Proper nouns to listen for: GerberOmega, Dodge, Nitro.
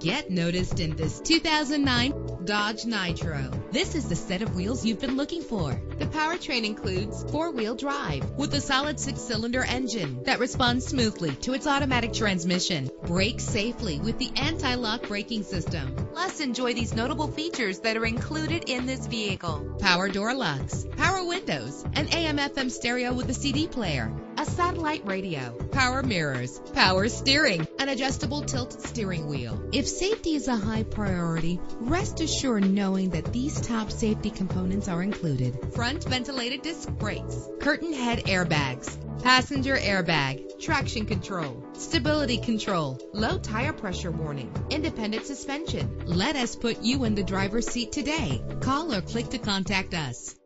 Get noticed in this 2009 Dodge Nitro. This is the set of wheels you've been looking for. The powertrain includes four-wheel drive with a solid six-cylinder engine that responds smoothly to its automatic transmission. Brake safely with the anti-lock braking system. Plus, enjoy these notable features that are included in this vehicle: power door locks, power windows, an AM/FM stereo with a CD player, a satellite radio, power mirrors, power steering, an adjustable tilt steering wheel. If safety is a high priority, rest assured knowing that these top safety components are included: front ventilated disc brakes, curtain head airbags, passenger airbag, traction control, stability control, low tire pressure warning, independent suspension. Let us put you in the driver's seat today. Call or click to contact us.